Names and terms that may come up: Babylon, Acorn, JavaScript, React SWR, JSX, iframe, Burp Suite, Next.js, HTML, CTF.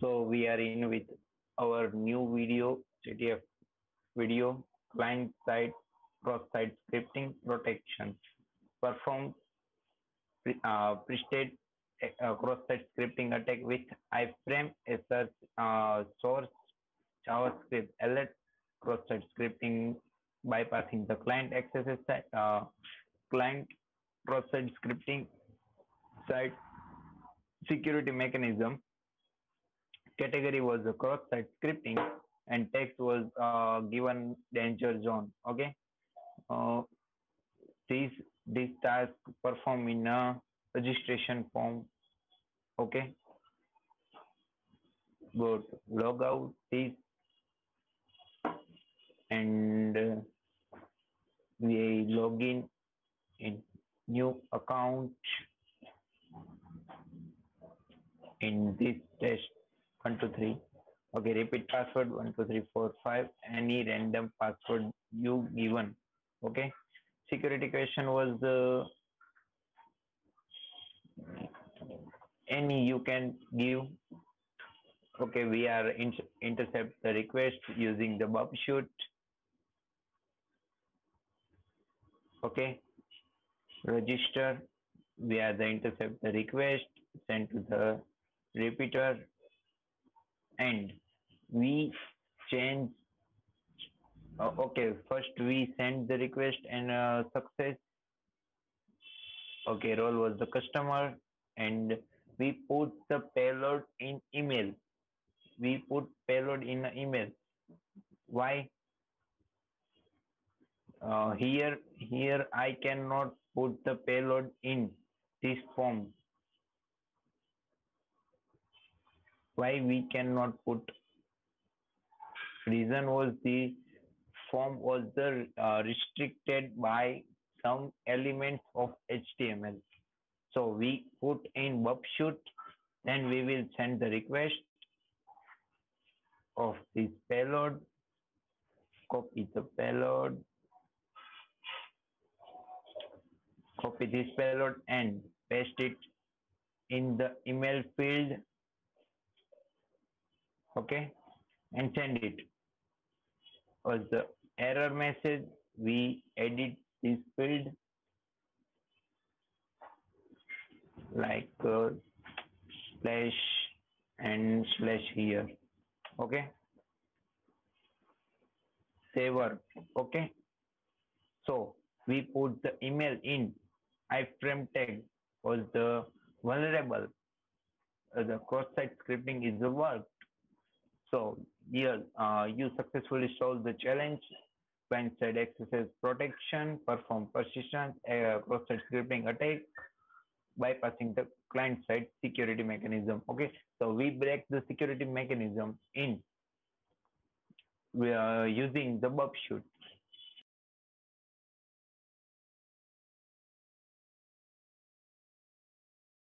So we are in with our new video, CTF video, client-side, cross-site scripting protection. Perform pre-state cross-site scripting attack with iframe, SR, source, JavaScript, alert, cross-site scripting bypassing the client accesses, client cross-site scripting site security mechanism. Category was the cross-site scripting and text was given danger zone. Okay. This task performed in a registration form. Okay. Go to log out this and we log in new account. In this test 1 2 3, okay, repeat password 1 2 3 4 5, any random password you given. Okay, security question was any you can give. Okay, we are intercept the request using the Burp Suite. Okay, register. We are the intercept the request, sent to the repeater, and we change. Okay, first we send the request and success. Okay, role was the customer, and we put the payload in email. We put payload in the email. Why? Here I cannot put the payload in this form. Why we cannot put? Reason was the form was the restricted by some elements of HTML. So we put in Burp Suite, then we will send the request of this payload, copy the payload, copy this payload and paste it in the email field. Okay, and send it. As the error message, we edit this field like slash and slash here. Okay, saver. Okay, so we put the email in iframe tag was the vulnerable. The cross-site scripting is the work. So here you successfully solved the challenge. Client-side access protection, perform persistent cross-site scripting attack, bypassing the client-side security mechanism. Okay, so we break the security mechanism in using the Burp Suite.